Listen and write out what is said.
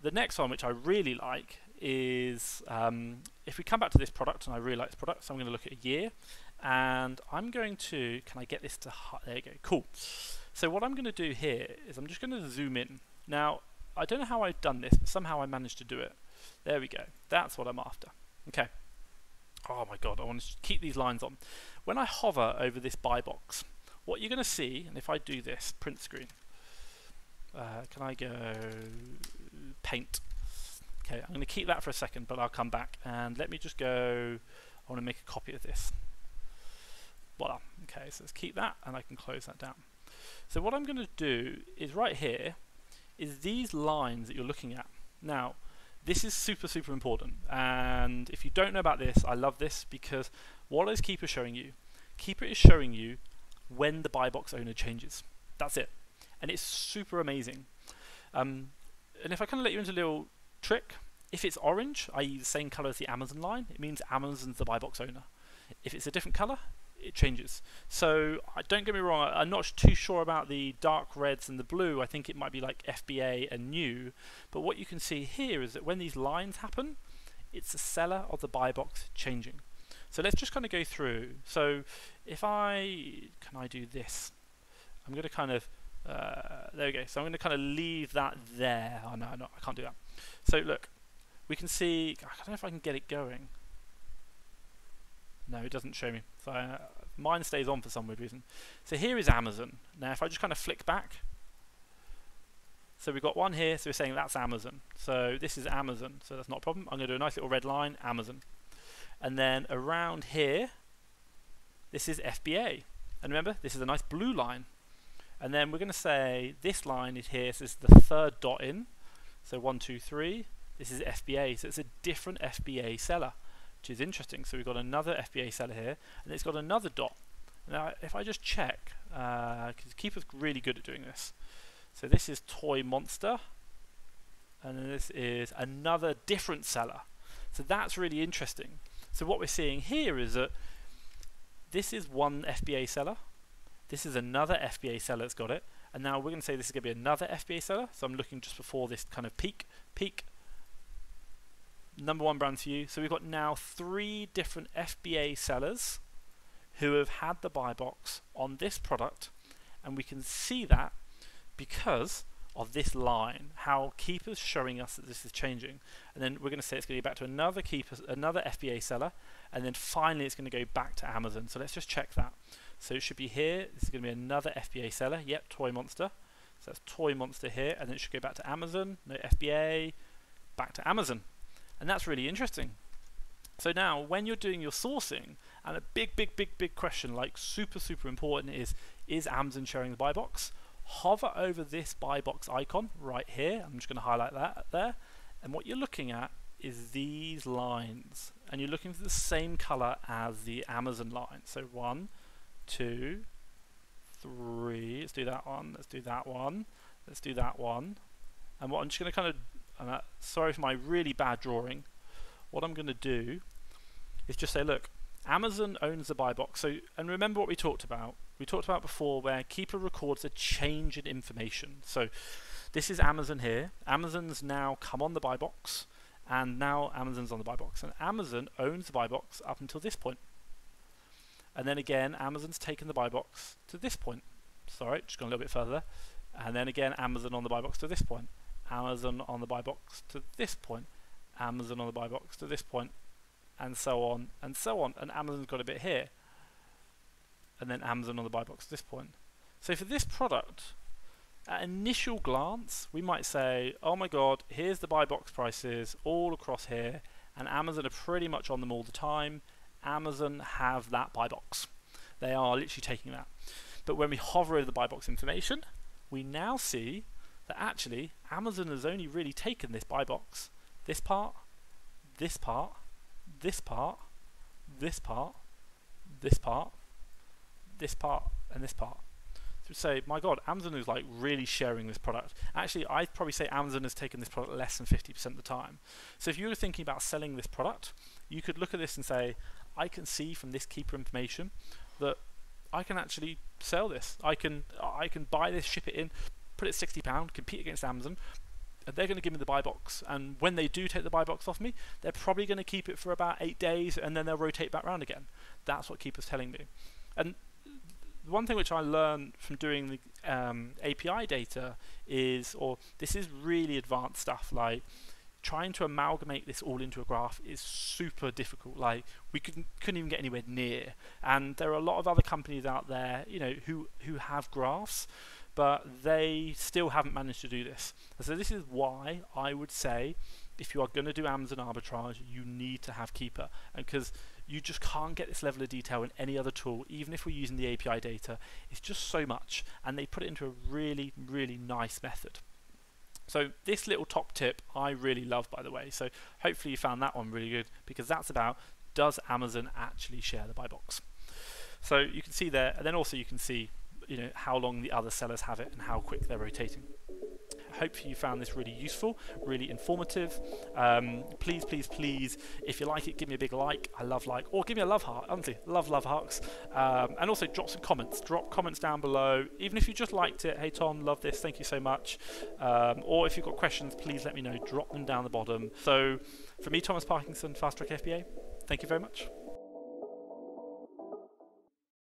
The next one, which I really like, is if we come back to this product, and I really like this product, so I'm going to look at a year, and I'm going to, can I get this to, there you go, cool. So what I'm going to do here is I'm just going to zoom in. Now, I don't know how I've done this, but somehow I managed to do it. There we go, that's what I'm after. Okay, oh my God, I want to keep these lines on. When I hover over this buy box, what you're going to see, and if I do this, print screen, can I go paint? Okay, I'm going to keep that for a second, but I'll come back, and let me just go, I want to make a copy of this. Voila, okay, so let's keep that, and I can close that down. So what I'm going to do is right here, is these lines that you're looking at. Now, this is super, super important, and if you don't know about this, I love this, because what is Keepa showing you? Keepa is showing you when the buy box owner changes. That's it, and it's super amazing. And if I kind of let you into a little trick, if it's orange, i.e. the same color as the Amazon line, it means Amazon's the buy box owner. If it's a different color, it changes. So don't get me wrong, I'm not too sure about the dark reds and the blue. I think it might be like FBA and new, but what you can see here is that when these lines happen, it's the seller of the buy box changing. So let's just kind of go through. So if I, can I do this? I'm going to kind of, there we go. So I'm going to kind of leave that there. Oh no, I can't do that. So look, we can see, I don't know if I can get it going. No, it doesn't show me. So mine stays on for some weird reason. So here is Amazon. Now, if I just kind of flick back, so we've got one here. So we're saying that's Amazon. So this is Amazon. So that's not a problem. I'm going to do a nice little red line, Amazon. And then around here, this is FBA. And remember, this is a nice blue line. And then we're going to say this line is here. So this is the third dot in. So 1, 2, 3. This is FBA. So it's a different FBA seller, which is interesting. So we've got another FBA seller here, and it's got another dot. Now, if I just check, because Keepa's really good at doing this. So this is Toy Monster, and then this is another different seller. So that's really interesting. So what we're seeing here is that this is one FBA seller, this is another FBA seller that's got it, and now we're going to say this is going to be another FBA seller. So I'm looking just before this kind of peak. Number one brand for you. So we've got now 3 different FBA sellers who have had the buy box on this product, and we can see that because of this line, how Keepa's showing us that this is changing. And then we're going to say it's going to go back to another Keepa, another FBA seller, and then finally it's going to go back to Amazon. So let's just check that. So it should be here, this is going to be another FBA seller, yep, Toy Monster. So that's Toy Monster here, and then it should go back to Amazon, no FBA, back to Amazon. And that's really interesting. So now when you're doing your sourcing, and a big question, like super, super important, is Amazon showing the buy box? Hover over this buy box icon right here. I'm just going to highlight that there. And what you're looking at is these lines, and you're looking for the same color as the Amazon line. So 1, 2, 3, let's do that one. Let's do that one. Let's do that one. And what I'm just going to kind of, sorry for my really bad drawing. What I'm going to do is just say, look, Amazon owns the buy box. So, and remember what we talked about. We talked about before where Keepa records a change in information. So this is Amazon here. Amazon's now come on the buy box, and now Amazon's on the buy box. And Amazon owns the buy box up until this point. And then again, Amazon's taken the buy box to this point. Sorry, just gone a little bit further. And then again, Amazon on the buy box to this point. Amazon on the buy box to this point, Amazon on the buy box to this point, and so on and so on. And Amazon's got a bit here, and then Amazon on the buy box to this point. So for this product, at initial glance, we might say, oh my God, here's the buy box prices all across here, and Amazon are pretty much on them all the time. Amazon have that buy box. They are literally taking that. But when we hover over the buy box information, we now see that actually Amazon has only really taken this buy box, this part, this part, this part, this part, this part, this part, and this part. So say, my God, Amazon is like really sharing this product. Actually, I'd probably say Amazon has taken this product less than 50% of the time. So if you were thinking about selling this product, you could look at this and say, I can see from this Keepa information that I can actually sell this. I can buy this, ship it in, put it at £60, compete against Amazon, and they're going to give me the buy box. And when they do take the buy box off me, they're probably going to keep it for about 8 days, and then they'll rotate back around again. That's what Keepa's telling me. And one thing which I learned from doing the API data is, or this is really advanced stuff, like trying to amalgamate this all into a graph is super difficult. Like we couldn't even get anywhere near. And there are a lot of other companies out there, you know, who have graphs, but they still haven't managed to do this. And so this is why I would say, if you are going to do Amazon arbitrage, you need to have Keepa, and because you just can't get this level of detail in any other tool, even if we're using the API data. It's just so much, and they put it into a really, really nice method. So this little top tip I really love, by the way. So hopefully you found that one really good, because that's about, does Amazon actually share the buy box? So you can see there, and then also you can see, you know, how long the other sellers have it and how quick they're rotating. Hopefully you found this really useful, really informative. Please, please, please, if you like it, give me a big like. I love like, or give me a love heart. Honestly, love hearts. And also drop some comments. Drop comments down below. Even if you just liked it, hey Tom, love this, thank you so much. Or if you've got questions, please let me know. Drop them down the bottom. So for me, Thomas Parkinson, Fast Track FBA, thank you very much.